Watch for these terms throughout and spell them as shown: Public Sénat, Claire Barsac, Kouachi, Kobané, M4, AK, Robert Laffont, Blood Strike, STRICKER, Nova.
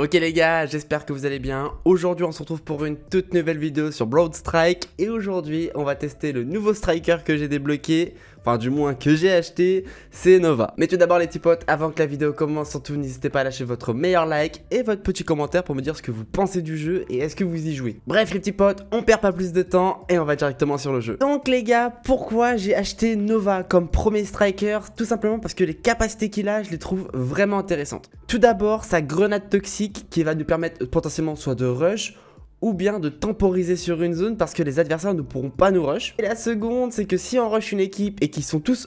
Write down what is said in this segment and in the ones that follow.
Ok les gars, j'espère que vous allez bien. Aujourd'hui on se retrouve pour une toute nouvelle vidéo sur Blood Strike. Et aujourd'hui on va tester le nouveau striker que j'ai débloqué, enfin du moins que j'ai acheté, c'est Nova. Mais tout d'abord les petits potes, avant que la vidéo commence, surtout n'hésitez pas à lâcher votre meilleur like et votre petit commentaire pour me dire ce que vous pensez du jeu et est-ce que vous y jouez. Bref les petits potes, on perd pas plus de temps et on va directement sur le jeu. Donc les gars, pourquoi j'ai acheté Nova comme premier striker? Tout simplement parce que les capacités qu'il a, je les trouve vraiment intéressantes. Tout d'abord sa grenade toxique qui va nous permettre potentiellement soit de rush ou bien de temporiser sur une zone parce que les adversaires ne pourront pas nous rush. Et la seconde, c'est que si on rush une équipe et qu'ils sont tous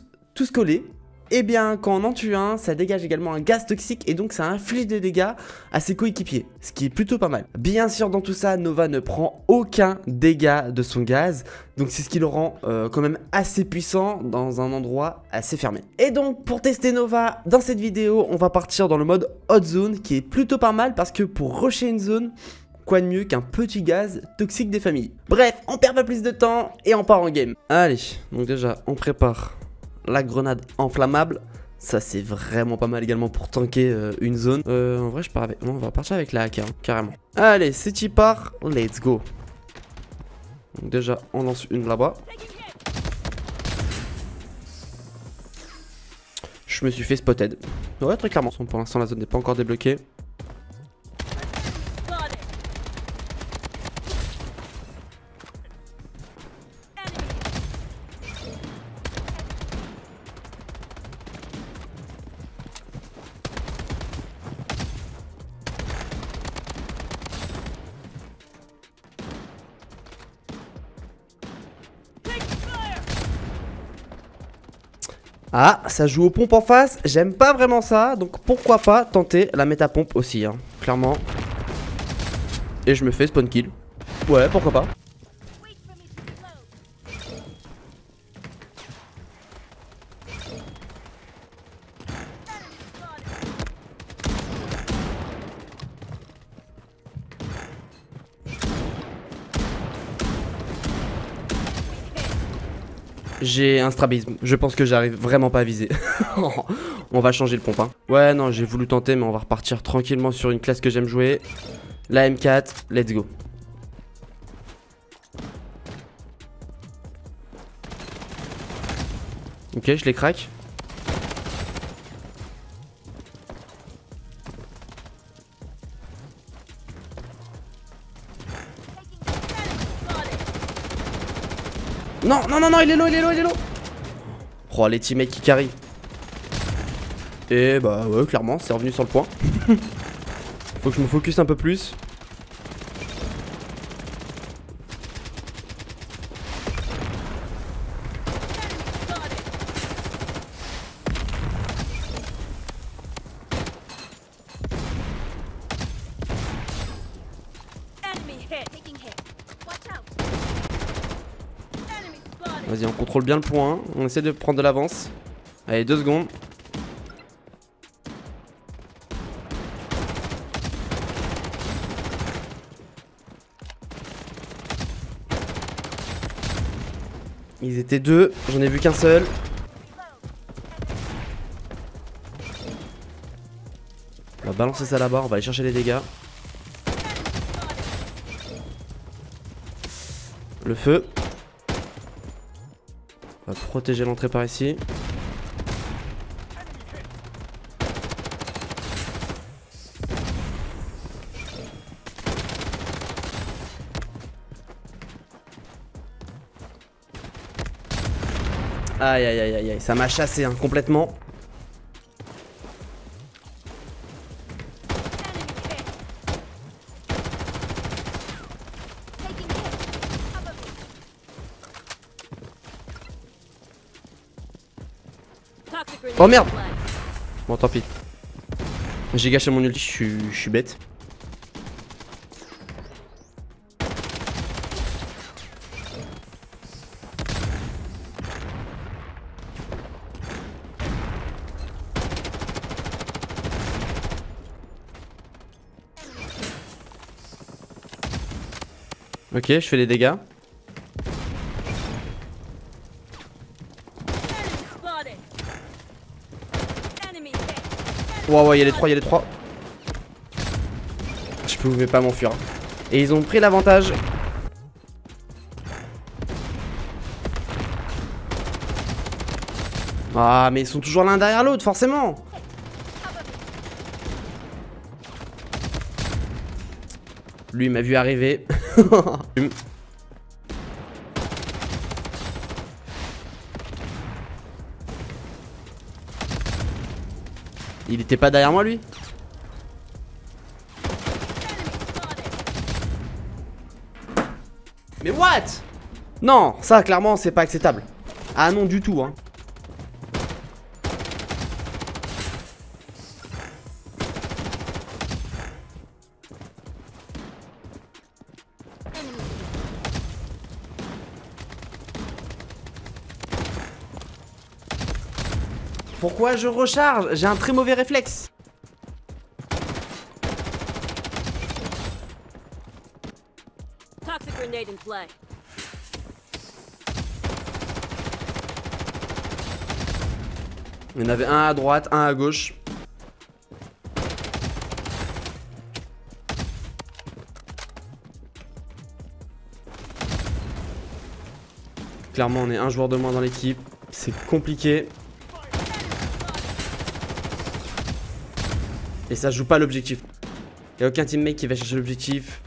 collés, et bien quand on en tue un, ça dégage également un gaz toxique et donc ça inflige des dégâts à ses coéquipiers, ce qui est plutôt pas mal. Bien sûr dans tout ça, Nova ne prend aucun dégât de son gaz, donc c'est ce qui le rend quand même assez puissant dans un endroit assez fermé. Et donc pour tester Nova, dans cette vidéo, on va partir dans le mode Hot Zone qui est plutôt pas mal parce que pour rusher une zone, quoi de mieux qu'un petit gaz toxique des familles. Bref, on perd pas plus de temps et on part en game. Allez, donc déjà on prépare la grenade inflammable, ça c'est vraiment pas mal également pour tanker une zone. En vrai je pars avec, on va partir avec la AK hein, carrément. Allez c'est qui part, let's go. Donc déjà on lance une là-bas. Je me suis fait spotted. Ouais très clairement. Pour l'instant la zone n'est pas encore débloquée. Ah, ça joue aux pompes en face, j'aime pas vraiment ça, donc pourquoi pas tenter la métapompe aussi, hein, clairement. Et je me fais spawn kill. Ouais, pourquoi pas. J'ai un strabisme, je pense que j'arrive vraiment pas à viser. On va changer le pompe hein. Ouais non j'ai voulu tenter mais on va repartir tranquillement sur une classe que j'aime jouer, la M4, let's go. Ok je les craque. Non, non, non, non, il est low, il est low, il est low. Oh, les teammates qui carry. Et bah ouais, clairement, c'est revenu sur le point. Faut que je me focus un peu plus. Vas-y, on contrôle bien le point, on essaie de prendre de l'avance. Allez, 2 secondes. Ils étaient 2, j'en ai vu qu'un seul. On va balancer ça là-bas, on va aller chercher les dégâts. Le feu. On va protéger l'entrée par ici. Aïe aïe aïe aïe aïe, ça m'a chassé hein, complètement. Oh merde! Bon tant pis. J'ai gâché mon ulti, je suis bête. Ok, je fais les dégâts. Ouais, il y a les 3, il y a les 3. Je pouvais pas m'enfuir. Et ils ont pris l'avantage. Ah mais ils sont toujours l'un derrière l'autre forcément. Lui m'a vu arriver. Il était pas derrière moi lui. Mais what? Non, ça clairement c'est pas acceptable. Ah non du tout hein. Pourquoi je recharge? J'ai un très mauvais réflexe. Il y en avait un à droite, un à gauche. Clairement on est un joueur de moins dans l'équipe. C'est compliqué. Et ça joue pas l'objectif. Y'a aucun teammate qui va chercher l'objectif.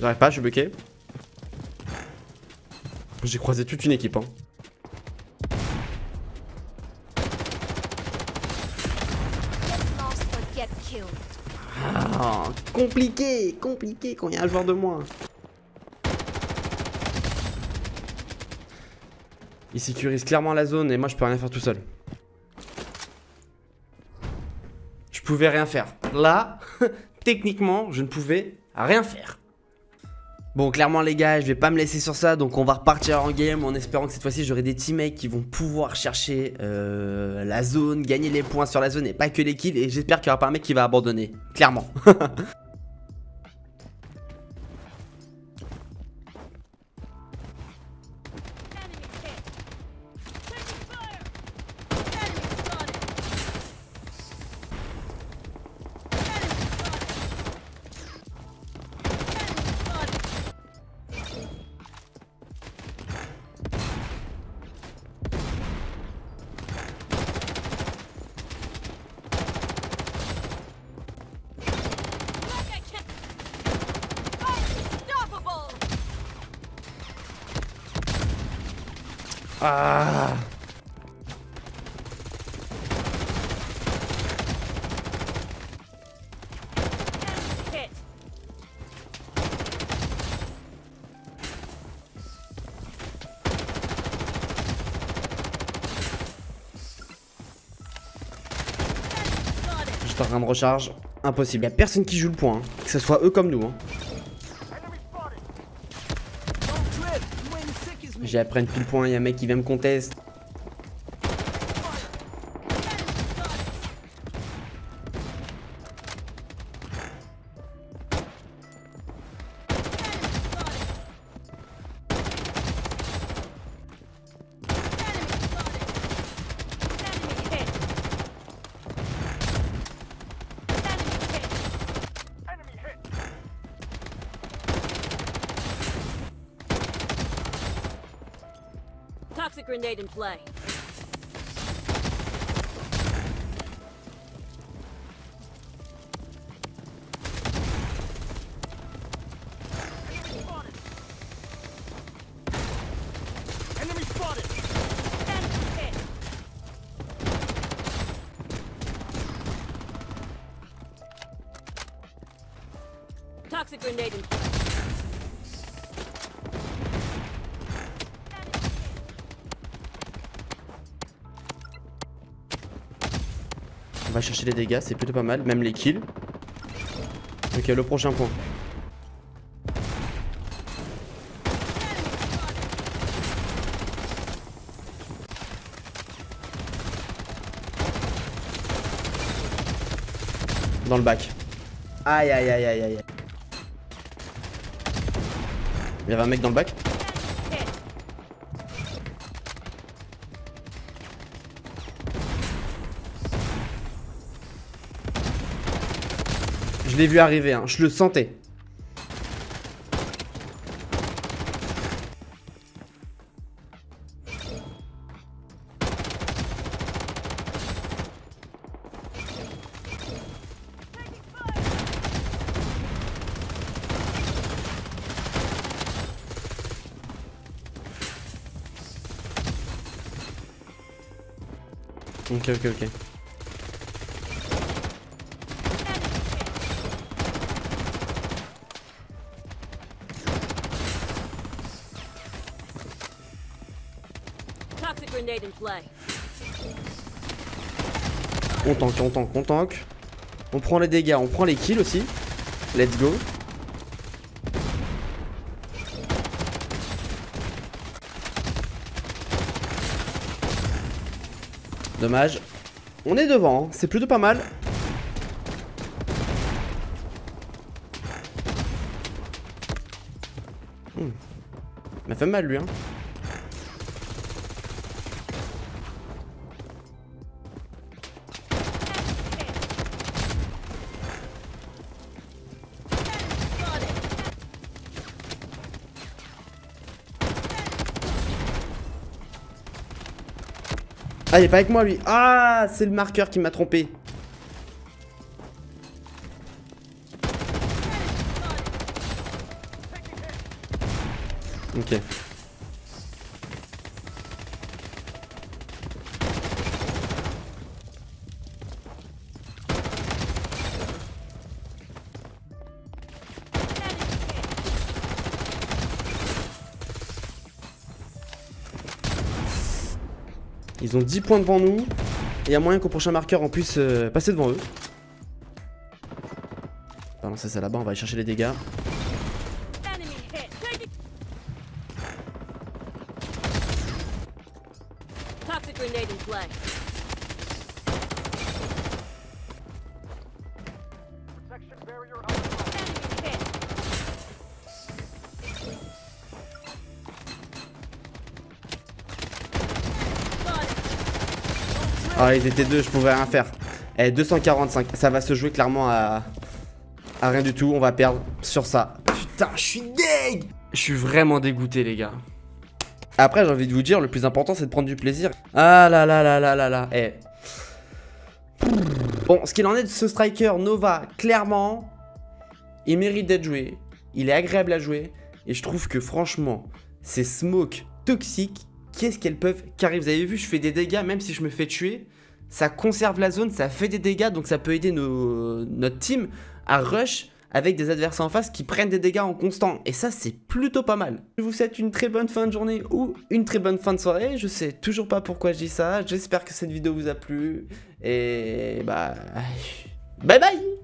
J'arrive pas, je suis bloqué. J'ai croisé toute une équipe hein. Ah, compliqué, compliqué quand il y a un joueur de moins. Il sécurise clairement la zone et moi je peux rien faire tout seul. Je pouvais rien faire. Là, techniquement, je ne pouvais rien faire. Bon, clairement les gars, je vais pas me laisser sur ça, donc on va repartir en game en espérant que cette fois-ci j'aurai des teammates qui vont pouvoir chercher la zone, gagner les points sur la zone et pas que les kills, et j'espère qu'il n'y aura pas un mec qui va abandonner, clairement. Ah. J'étais en train de recharge. Impossible, y'a personne qui joue le point hein. Que ce soit eux comme nous hein. J'ai appris une pile point, il y a un mec qui vient me contester. Grenade in play. Enemy spotted. Enemy hit. Toxic grenade in play. On va chercher les dégâts, c'est plutôt pas mal, même les kills. Ok, le prochain point. dans le bac. Aïe aïe aïe aïe aïe. Il y avait un mec dans le bac. Je l'ai vu arriver, hein. Je le sentais. Ok, ok, ok. On tank, on tank, on tank. On prend les dégâts, on prend les kills aussi. Let's go. Dommage. On est devant, hein. C'est plutôt pas mal. Il m'a fait mal lui, hein. Ah, il est pas avec moi lui. Ah, c'est le marqueur qui m'a trompé. Ok. Ils ont 10 points devant nous. Et il y a moyen qu'au prochain marqueur on puisse passer devant eux. On va lancer ça là-bas, on va aller chercher les dégâts. Ah, ils étaient deux, je pouvais rien faire. Eh, 245, ça va se jouer clairement à rien du tout. On va perdre sur ça. Putain, je suis deg. Je suis vraiment dégoûté, les gars. Après, j'ai envie de vous dire, le plus important, c'est de prendre du plaisir. Ah là là là là là là. Eh. Bon, ce qu'il en est de ce striker, Nova, clairement, il mérite d'être joué. Il est agréable à jouer. Et je trouve que, franchement, ces smokes toxiques, qu'est-ce qu'elles peuvent carrer? Vous avez vu, je fais des dégâts, même si je me fais tuer, ça conserve la zone, ça fait des dégâts, donc ça peut aider notre team à rush avec des adversaires en face qui prennent des dégâts en constant. Et ça, c'est plutôt pas mal. Je vous souhaite une très bonne fin de journée ou une très bonne fin de soirée. Je sais toujours pas pourquoi je dis ça. J'espère que cette vidéo vous a plu. Et bah... Bye bye.